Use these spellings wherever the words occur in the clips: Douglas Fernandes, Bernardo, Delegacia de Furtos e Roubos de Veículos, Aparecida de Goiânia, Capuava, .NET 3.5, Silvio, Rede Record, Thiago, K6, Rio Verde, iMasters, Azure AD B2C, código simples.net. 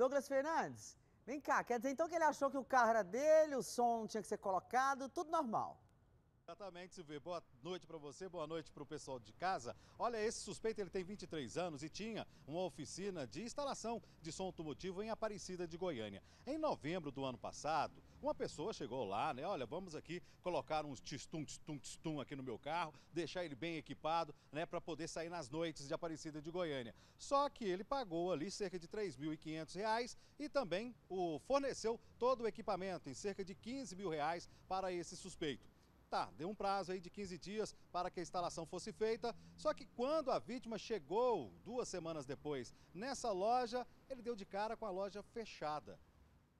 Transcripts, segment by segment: Douglas Fernandes, vem cá, quer dizer então que ele achou que o carro era dele, o som tinha que ser colocado, tudo normal? Exatamente, Silvio. Boa noite para você, boa noite para o pessoal de casa. Olha, esse suspeito ele tem 23 anos e tinha uma oficina de instalação de som automotivo em Aparecida de Goiânia. Em novembro do ano passado, uma pessoa chegou lá, né? Olha, vamos aqui colocar uns tis-tum-tis-tum-tis-tum aqui no meu carro, deixar ele bem equipado, né? Para poder sair nas noites de Aparecida de Goiânia. Só que ele pagou ali cerca de R$ 3.500 e também forneceu todo o equipamento em cerca de R$ 15.000 para esse suspeito. Tá, deu um prazo aí de 15 dias para que a instalação fosse feita, só que quando a vítima chegou, 2 semanas depois, nessa loja, ele deu de cara com a loja fechada.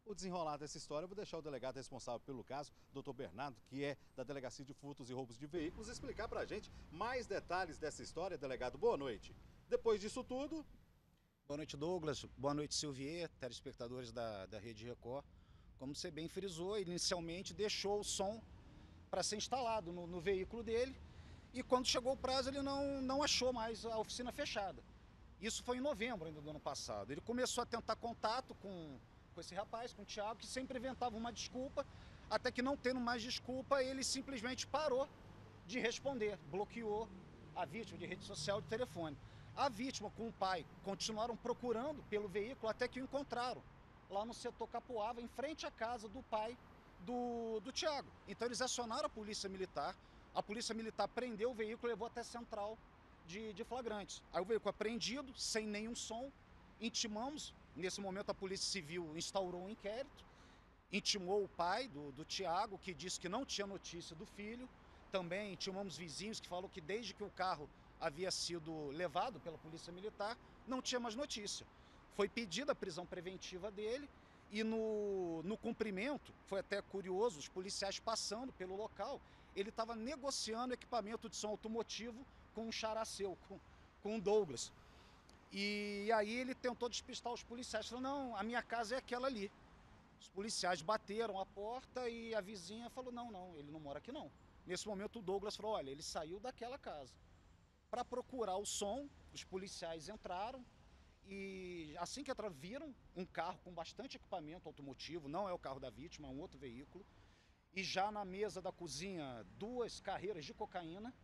O desenrolar dessa história, eu vou deixar o delegado responsável pelo caso, Dr. Bernardo, que é da Delegacia de Furtos e Roubos de Veículos, explicar pra gente mais detalhes dessa história. Delegado, boa noite. Depois disso tudo... Boa noite, Douglas. Boa noite, Silvio, telespectadores da Rede Record. Como você bem frisou, inicialmente deixou o som para ser instalado no veículo dele, e quando chegou o prazo ele não achou mais a oficina fechada. Isso foi em novembro ainda do ano passado. Ele começou a tentar contato com esse rapaz, com o Thiago, que sempre inventava uma desculpa, até que não tendo mais desculpa, ele simplesmente parou de responder, bloqueou a vítima de rede social, de telefone. A vítima com o pai continuaram procurando pelo veículo até que o encontraram, lá no setor Capuava, em frente à casa do pai do Thiago. Então eles acionaram a polícia militar prendeu o veículo e levou até a central de flagrantes. Aí o veículo apreendido, sem nenhum som, intimamos, nesse momento a polícia civil instaurou um inquérito, intimou o pai do Thiago, que disse que não tinha notícia do filho, também intimamos vizinhos que falaram que desde que o carro havia sido levado pela polícia militar, não tinha mais notícia. Foi pedida a prisão preventiva dele. E no cumprimento, foi até curioso, os policiais passando pelo local, ele estava negociando equipamento de som automotivo com um xará seu, com o Douglas. E aí ele tentou despistar os policiais, falou, não, a minha casa é aquela ali. Os policiais bateram a porta e a vizinha falou, não, ele não mora aqui não. Nesse momento o Douglas falou, olha, ele saiu daquela casa. Para procurar o som, os policiais entraram. E assim que entraram, viram um carro com bastante equipamento automotivo, não é o carro da vítima, é um outro veículo. E já na mesa da cozinha, 2 carreiras de cocaína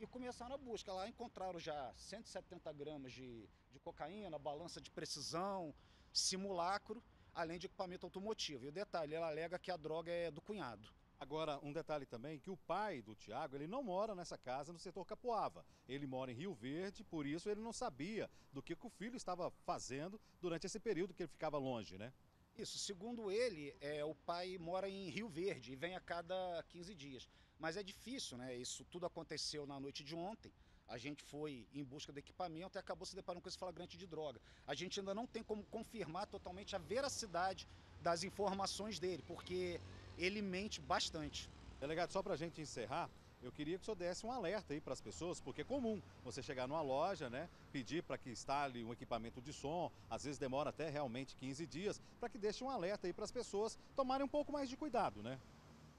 e começaram a busca. Lá encontraram já 170 gramas de cocaína, balança de precisão, simulacro, além de equipamento automotivo. E o detalhe, ela alega que a droga é do cunhado. Agora, um detalhe também, que o pai do Thiago, ele não mora nessa casa no setor Capuava. Ele mora em Rio Verde, por isso ele não sabia do que o filho estava fazendo durante esse período que ele ficava longe, né? Isso, segundo ele, o pai mora em Rio Verde e vem a cada 15 dias. Mas é difícil, né? Isso tudo aconteceu na noite de ontem. A gente foi em busca do equipamento e acabou se deparando com esse flagrante de droga. A gente ainda não tem como confirmar totalmente a veracidade das informações dele, porque ele mente bastante. Delegado, só para a gente encerrar, eu queria que o senhor desse um alerta aí para as pessoas, porque é comum você chegar numa loja, né, pedir para que instale um equipamento de som, às vezes demora até realmente 15 dias, para que deixe um alerta aí para as pessoas tomarem um pouco mais de cuidado, né?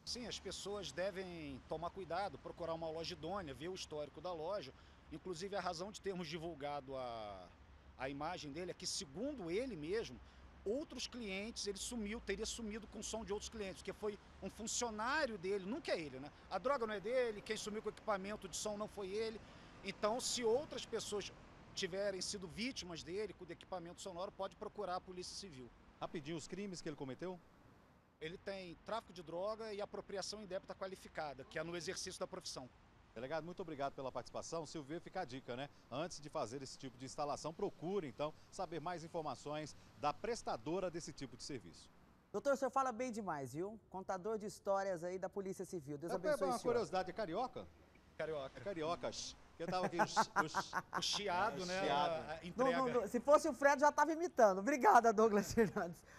Sim, as pessoas devem tomar cuidado, procurar uma loja idônea, ver o histórico da loja. Inclusive, a razão de termos divulgado a imagem dele é que, segundo ele mesmo, outros clientes, ele teria sumido com o som de outros clientes, porque foi um funcionário dele, nunca é ele, né? A droga não é dele, quem sumiu com o equipamento de som não foi ele. Então, se outras pessoas tiverem sido vítimas dele, com o equipamento sonoro, pode procurar a Polícia Civil. Rapidinho, os crimes que ele cometeu? Ele tem tráfico de droga e apropriação indébita qualificada, que é no exercício da profissão. Delegado, muito obrigado pela participação. Silvio, fica a dica, né? Antes de fazer esse tipo de instalação, procure, então, saber mais informações da prestadora desse tipo de serviço. Doutor, o senhor fala bem demais, viu? Contador de histórias aí da Polícia Civil. Deus abençoe o senhor. Uma curiosidade, é carioca? Carioca. É cariocas. Eu tava aqui, o chiado, né? Chiado. Não, se fosse o Fred, já estava imitando. Obrigada, Douglas Fernandes.